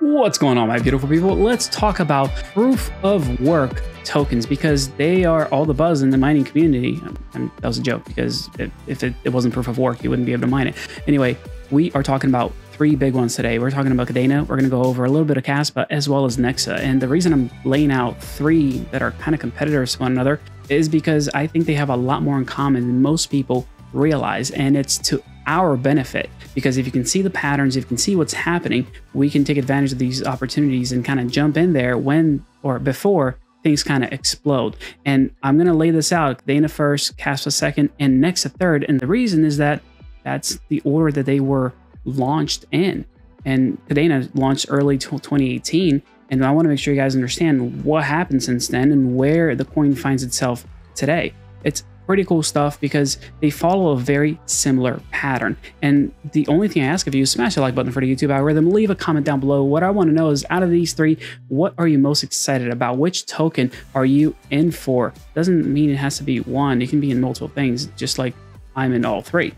What's going on, my beautiful people? Let's talk about proof of work tokens because they are all the buzz in the mining community. That was a joke because if it wasn't proof of work, you wouldn't be able to mine it. Anyway, we are talking about three big ones today. We're talking about Kadena. We're going to go over a little bit of Kaspa as well as Nexa. And the reason I'm laying out three that are kind of competitors to one another is because I think they have a lot more in common than most people realize, and it's to our benefit, because if you can see the patterns, if you can see what's happening, we can take advantage of these opportunities and kind of jump in there when or before things kind of explode. And I'm going to lay this out: Kadena first, Kaspa second, and Nexa third. And the reason is that that's the order that they were launched in. And Kadena launched early 2018, and I want to make sure you guys understand what happened since then and where the coin finds itself today. It's pretty cool stuff because they follow a very similar pattern. And the only thing I ask of you is smash the like button for the YouTube algorithm. Leave a comment down below. What I want to know is, out of these three, what are you most excited about? Which token are you in for? Doesn't mean it has to be one. It can be in multiple things, just like I'm in all three.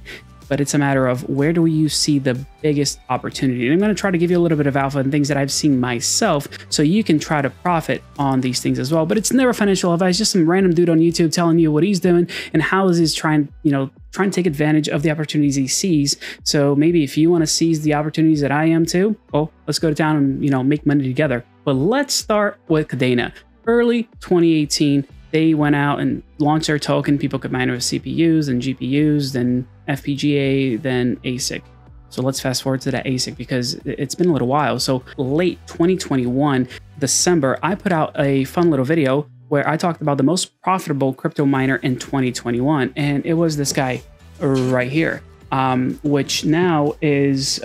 But it's a matter of, where do you see the biggest opportunity? And I'm going to try to give you a little bit of alpha and things that I've seen myself, so you can try to profit on these things as well. But it's never financial advice, just some random dude on YouTube telling you what he's doing and how he's trying to take advantage of the opportunities he sees. So maybe if you want to seize the opportunities that I am too, well, let's go to town and, you know, make money together. But let's start with Kadena. Early 2018, they went out and launched their token. People could mine it with CPUs and GPUs, then FPGA, then ASIC. So let's fast forward to that ASIC because it's been a little while. So late 2021, December, I put out a fun little video where I talked about the most profitable crypto miner in 2021. And it was this guy right here, which now is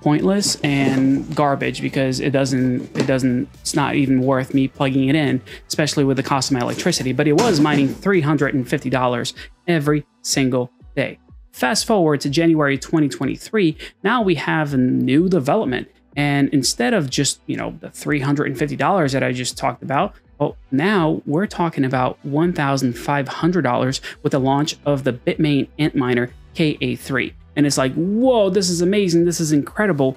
pointless and garbage because it's not even worth me plugging it in, especially with the cost of my electricity. But it was mining $350 every single day. Fast forward to January 2023, now we have a new development. And instead of just, you know, the $350 that I just talked about, well, now we're talking about $1,500 with the launch of the Bitmain Antminer KA3. And it's like, whoa, this is amazing. This is incredible.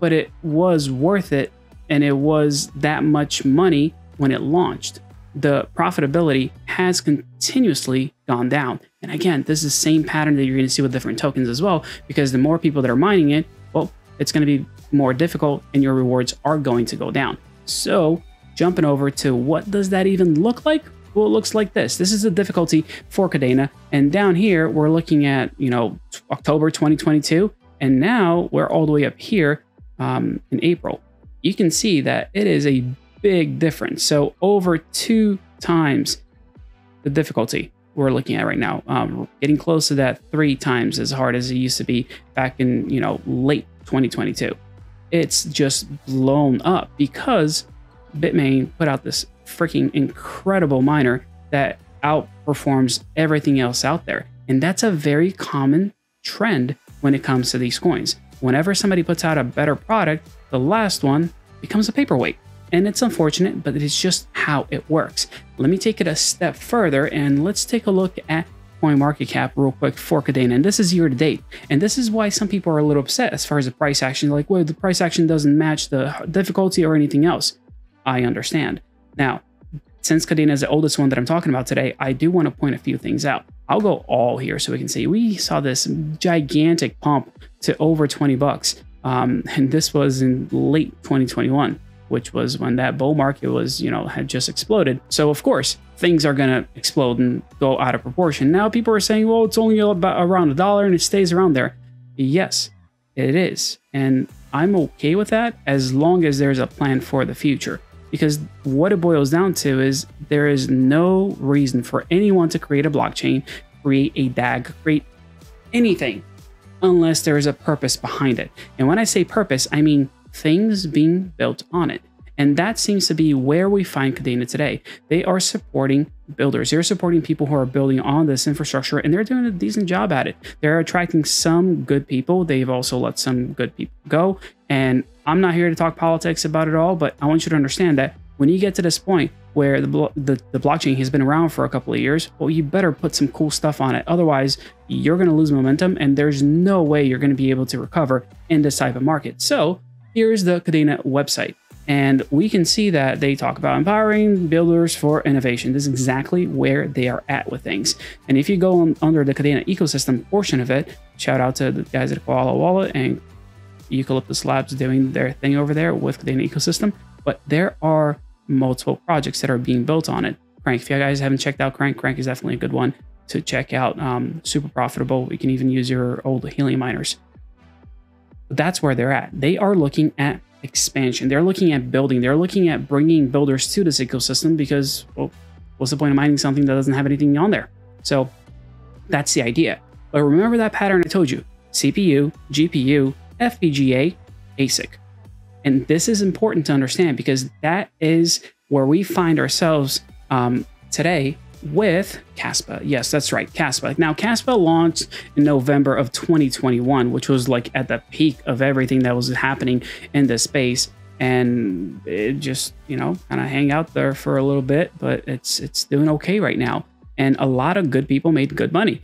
But it was worth it. And it was that much money when it launched. The profitability has continuously gone down. And again, this is the same pattern that you're going to see with different tokens as well, because the more people that are mining it, well, it's going to be more difficult and your rewards are going to go down. So jumping over to, what does that even look like? Well, it looks like this. This is the difficulty for Kadena. And down here, we're looking at, you know, October 2022. And now we're all the way up here in April. You can see that it is a big difference. So over 2 times the difficulty we're looking at right now, getting close to that 3 times as hard as it used to be back in, you know, late 2022. It's just blown up because Bitmain put out this freaking incredible miner that outperforms everything else out there. And that's a very common trend when it comes to these coins. Whenever somebody puts out a better product, the last one becomes a paperweight. And it's unfortunate, but it's just how it works. Let me take it a step further and let's take a look at CoinMarketCap real quick for Kadena. And this is year to date. And this is why some people are a little upset as far as the price action. Like, well, the price action doesn't match the difficulty or anything else. I understand. Now, since Kadena is the oldest one that I'm talking about today, I do want to point a few things out. I'll go all here so we can see. We saw this gigantic pump to over 20 bucks. And this was in late 2021. Which was when that bull market was, you know, had just exploded. So of course, things are gonna explode and go out of proportion. Now people are saying, well, it's only about around $1 and it stays around there. Yes, it is. And I'm okay with that as long as there's a plan for the future. Because what it boils down to is there is no reason for anyone to create a blockchain, create a DAG, create anything, unless there is a purpose behind it. And when I say purpose, I mean things being built on it. And that seems to be where we find Kadena today. They are supporting builders. They're supporting people who are building on this infrastructure, and they're doing a decent job at it. They're attracting some good people. They've also let some good people go. And I'm not here to talk politics about it all, but I want you to understand that when you get to this point where the blockchain has been around for a couple of years, well, you better put some cool stuff on it. Otherwise, you're going to lose momentum, and there's no way you're going to be able to recover in this type of market. So Here is the Kadena website, and we can see that they talk about empowering builders for innovation. This is exactly where they are at with things. And if you go on under the Kadena ecosystem portion of it, shout out to the guys at Koala Wallet and Eucalyptus Labs doing their thing over there with Kadena ecosystem. But there are multiple projects that are being built on it. Crank, if you guys haven't checked out Crank, Crank is definitely a good one to check out. Super profitable. You can even use your old helium miners. But that's where they're at. They are looking at expansion. They're looking at building. They're looking at bringing builders to this ecosystem because, well, what's the point of mining something that doesn't have anything on there? So that's the idea. But remember that pattern I told you: CPU, GPU, FPGA, ASIC. And this is important to understand because that is where we find ourselves today with Kaspa. Yes, that's right, Kaspa. Now, Kaspa launched in November of 2021, which was like at the peak of everything that was happening in the space. And it just, you know, kind of hang out there for a little bit, but it's doing okay right now. And a lot of good people made good money.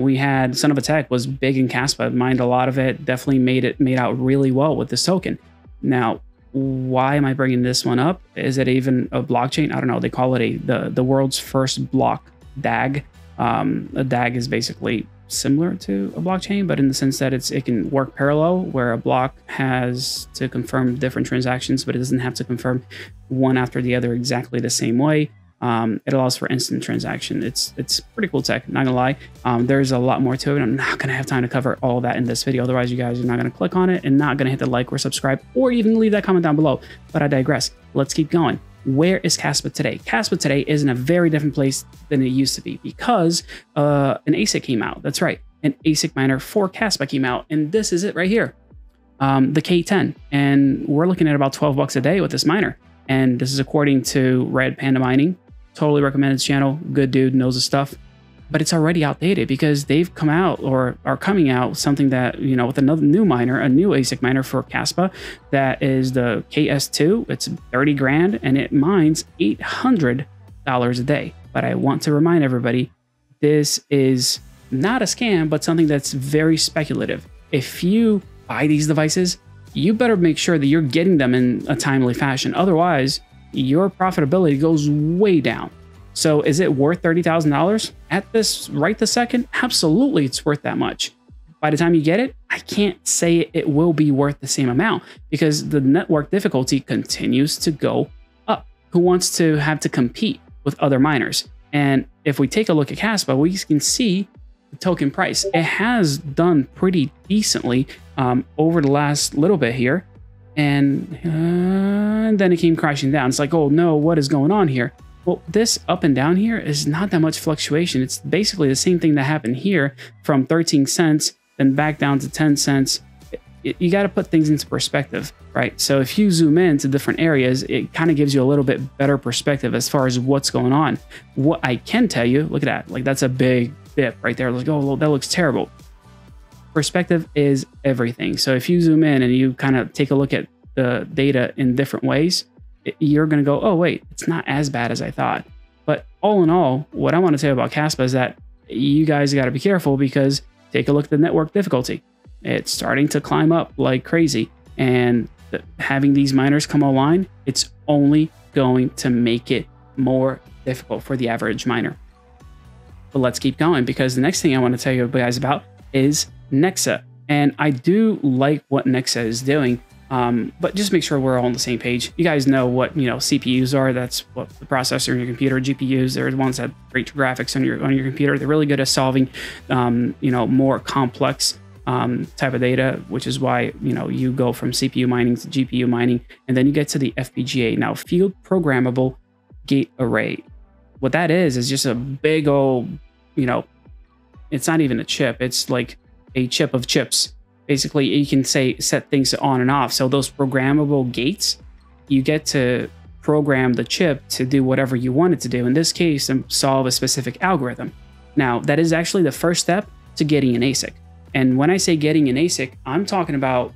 We had Son of a Tech was big in Kaspa, mined a lot of it, definitely made out really well with this token. Now, why am I bringing this one up? Is it even a blockchain? I don't know. They call it the world's first block DAG. A DAG is basically similar to a blockchain, but in the sense that it can work parallel, where a block has to confirm different transactions, but it doesn't have to confirm one after the other exactly the same way. It allows for instant transaction. It's pretty cool tech, not gonna lie. There's a lot more to it. I'm not gonna have time to cover all that in this video. Otherwise, you guys are not gonna click on it and not gonna hit the like or subscribe or even leave that comment down below. But I digress. Let's keep going. Where is Kaspa today? Kaspa today is in a very different place than it used to be because an ASIC came out. That's right, an ASIC miner for Kaspa came out, and this is it right here, the K10, and we're looking at about 12 bucks a day with this miner. And this is according to Red Panda Mining. Totally recommend his channel. Good dude, knows his stuff, but it's already outdated because they've come out or are coming out with something that, you know, with another new miner, a new ASIC miner for Kaspa that is the KS2. It's 30 grand and it mines $800 a day. But I want to remind everybody, this is not a scam, but something that's very speculative. If you buy these devices, you better make sure that you're getting them in a timely fashion. Otherwise, your profitability goes way down. So is it worth $30,000 at this right this second? Absolutely, it's worth that much. By the time you get it, I can't say it will be worth the same amount because the network difficulty continues to go up. Who wants to have to compete with other miners? And if we take a look at Kaspa, we can see the token price. It has done pretty decently over the last little bit here. And then it came crashing down. It's like, oh no, what is going on here? Well, this up and down here is not that much fluctuation. It's basically the same thing that happened here from 13 cents, then back down to 10 cents. You got to put things into perspective, right? So if you zoom in to different areas, it kind of gives you a little bit better perspective as far as what's going on. What I can tell you, look at that, like that's a big dip right there. Like, oh, that looks terrible. Perspective is everything. So if you zoom in and you kind of take a look at the data in different ways, you're going to go, oh, wait, it's not as bad as I thought. But all in all, what I want to say about Kaspa is that you guys got to be careful because take a look at the network difficulty. It's starting to climb up like crazy. And having these miners come online, it's only going to make it more difficult for the average miner. But let's keep going because the next thing I want to tell you guys about is Nexa. And I do like what Nexa is doing, but just make sure we're all on the same page. You guys know what, you know, CPUs are. That's what the processor in your computer. GPUs, they're the ones that create graphics on your computer. They're really good at solving, you know, more complex type of data, which is why, you know, you go from CPU mining to GPU mining, and then you get to the FPGA. Now, field programmable gate array. What that is just a big old, you know, it's not even a chip. It's like a chip of chips. Basically, you can say set things on and off. So those programmable gates, you get to program the chip to do whatever you want it to do. In this case, and solve a specific algorithm. Now, that is actually the first step to getting an ASIC. And when I say getting an ASIC, I'm talking about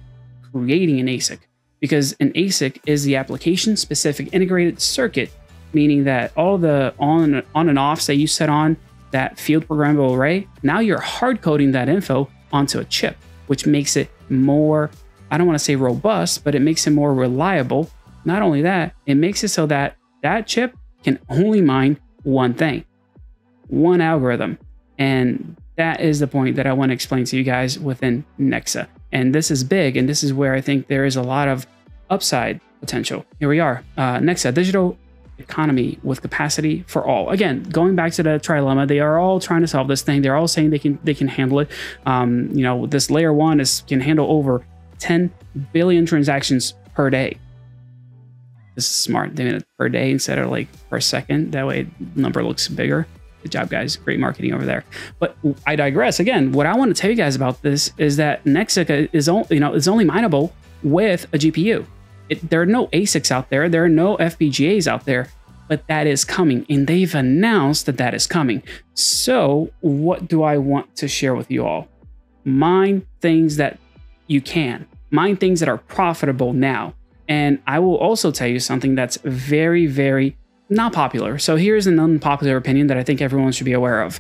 creating an ASIC, because an ASIC is the application-specific integrated circuit, meaning that all the on and offs that you set on that field programmable array, now you're hard coding that info onto a chip, which makes it more I don't want to say robust, but it makes it more reliable. Not only that, it makes it so that that chip can only mine one thing, one algorithm. And that is the point that I want to explain to you guys within Nexa. And this is big, and this is where I think there is a lot of upside potential. Here we are, Nexa, digital economy with capacity for all. Again, going back to the trilemma, they are all trying to solve this thing. They're all saying they can handle it. You know, this layer one can handle over 10 billion transactions per day. This is smart. They made it per day instead of like per second. That way the number looks bigger. Good job, guys. Great marketing over there. But I digress. Again, what I want to tell you guys about this is that Nexa is only mineable with a GPU. There are no ASICs out there. There are no FPGAs out there, but that is coming. And they've announced that that is coming. So what do I want to share with you all? Mine things that you can. Mine things that are profitable now. And I will also tell you something that's very, very not popular. So here's an unpopular opinion that I think everyone should be aware of.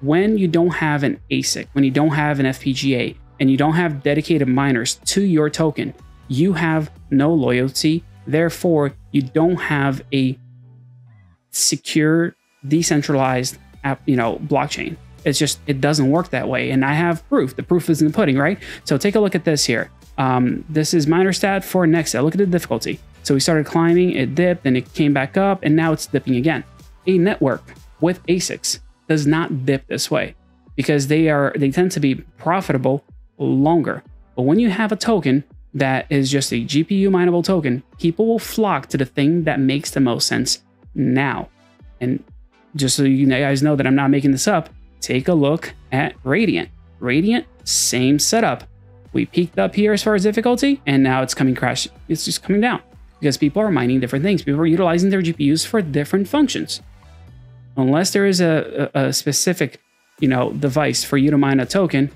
When you don't have an ASIC, when you don't have an FPGA, and you don't have dedicated miners to your token, you have no loyalty. Therefore, you don't have a secure, decentralized app, blockchain. It's just, it doesn't work that way. And I have proof. The proof is in the pudding, right? So take a look at this here. This is Minerstat for Nexa. Look at the difficulty. So we started climbing, it dipped, and it came back up, and now it's dipping again. A network with ASICs does not dip this way because they tend to be profitable longer. But when you have a token that is just a GPU mineable token, people will flock to the thing that makes the most sense now. And just so you guys know that I'm not making this up, take a look at Radiant. Radiant, same setup. We peaked up here as far as difficulty, and now it's coming crash. It's just coming down because people are mining different things. People are utilizing their GPUs for different functions. Unless there is a specific, device for you to mine a token,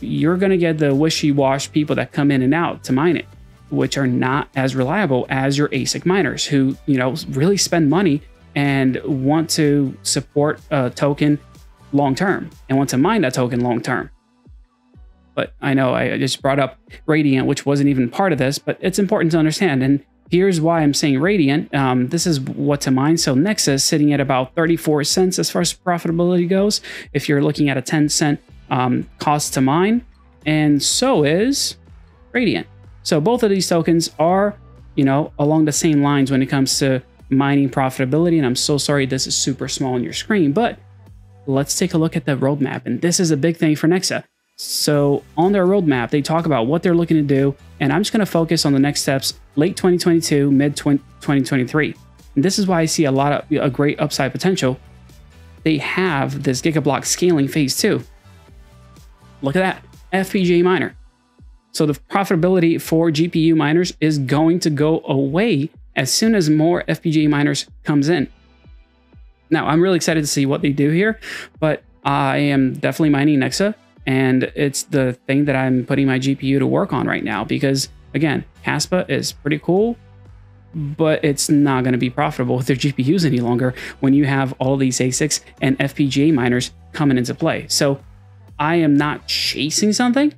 you're going to get the wishy-washy people that come in and out to mine it, which are not as reliable as your ASIC miners who, really spend money and want to support a token long-term and want to mine that token long-term. But I know I just brought up Radiant, which wasn't even part of this, but it's important to understand. And here's why I'm saying Radiant. This is what to mine. So Nexa is sitting at about 34 cents as far as profitability goes. If you're looking at a 10 cent cost to mine, and so is Radiant. So both of these tokens are, along the same lines when it comes to mining profitability. And I'm so sorry this is super small on your screen, but let's take a look at the roadmap. And this is a big thing for Nexa. So on their roadmap, they talk about what they're looking to do. And I'm just going to focus on the next steps, late 2022, mid 2023. And this is why I see a lot of great upside potential. They have this gigablock scaling phase 2. Look at that FPGA miner. So the profitability for GPU miners is going to go away as soon as more FPGA miners comes in. Now, I'm really excited to see what they do here, but I am definitely mining Nexa. And it's the thing that I'm putting my GPU to work on right now because, again, Kaspa is pretty cool, but it's not going to be profitable with their GPUs any longer when you have all these ASICs and FPGA miners coming into play. So I am not chasing something.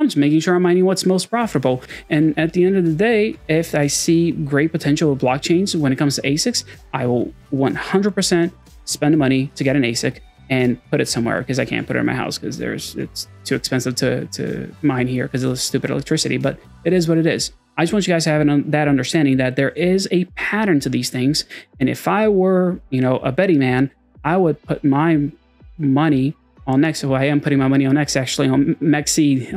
I'm just making sure I'm mining what's most profitable. And at the end of the day, if I see great potential with blockchains when it comes to ASICs, I will 100% spend the money to get an ASIC and put it somewhere because I can't put it in my house because it's too expensive to mine here because of the stupid electricity. But it is what it is. I just want you guys to have that understanding that there is a pattern to these things. And if I were, a betting man, I would put my money on Nexa. Well, I am putting my money on Nexa, actually, on Mexi,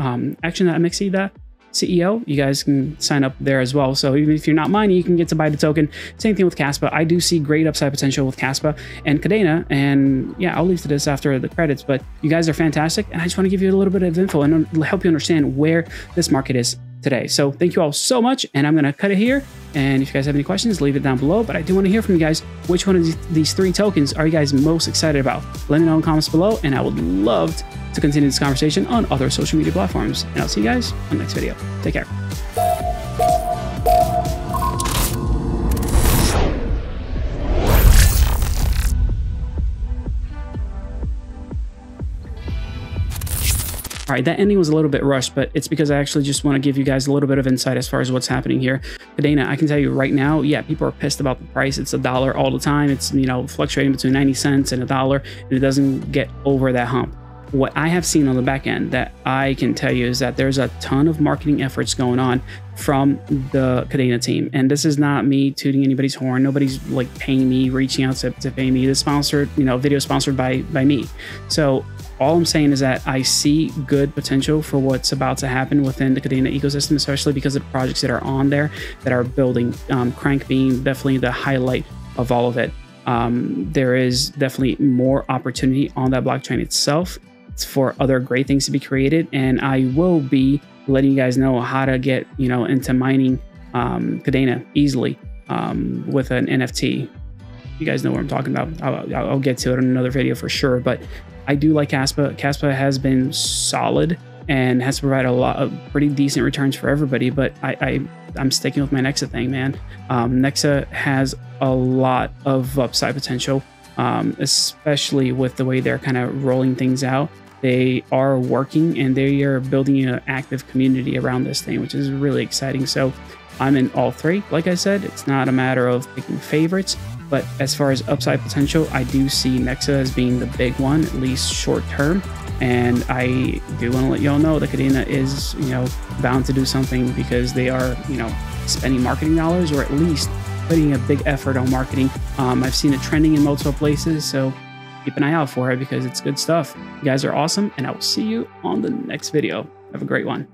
the CEO. You guys can sign up there as well. So even if you're not mining, you can get to buy the token. Same thing with Kaspa. I do see great upside potential with Kaspa and Kadena. And yeah, I'll leave to this after the credits, but you guys are fantastic. And I just want to give you a little bit of info and help you understand where this market is today. So thank you all so much. And I'm going to cut it here. And if you guys have any questions, leave it down below. But I do want to hear from you guys. Which one of these three tokens are you guys most excited about? Let me know in the comments below. And I would love to continue this conversation on other social media platforms. And I'll see you guys on the next video. Take care. All right, that ending was a little bit rushed, but it's because I actually just want to give you guys a little bit of insight as far as what's happening here. Kadena, I can tell you right now, yeah, people are pissed about the price. It's $1 all the time. It's, you know, fluctuating between 90 cents and $1, and it doesn't get over that hump. What I have seen on the back end that I can tell you is that there's a ton of marketing efforts going on from the Kadena team. And this is not me tooting anybody's horn. Nobody's like paying me, reaching out to pay me. This sponsored, you know, video sponsored by me. So all I'm saying is that I see good potential for what's about to happen within the Kadena ecosystem, especially because of the projects that are on there that are building. Crank being definitely the highlight of all of it. There is definitely more opportunity on that blockchain itself for other great things to be created, and I will be letting you guys know how to get, you know, into mining Kadena easily with an NFT. You guys know what I'm talking about. I'll get to it in another video for sure, but I do like Kaspa. Kaspa has been solid and has provided a lot of pretty decent returns for everybody, but I'm sticking with my Nexa thing, man. Nexa has a lot of upside potential, especially with the way they're kind of rolling things out. They are working and they are building an active community around this thing, which is really exciting. So I'm in all three. Like I said, it's not a matter of picking favorites, but as far as upside potential, I do see Nexa as being the big one, at least short term. And I do want to let y'all know that Kadena is, you know, bound to do something because they are, you know, spending marketing dollars, or at least putting a big effort on marketing. I've seen it trending in multiple places, so keep an eye out for it because it's good stuff. You guys are awesome, and I will see you on the next video. Have a great one.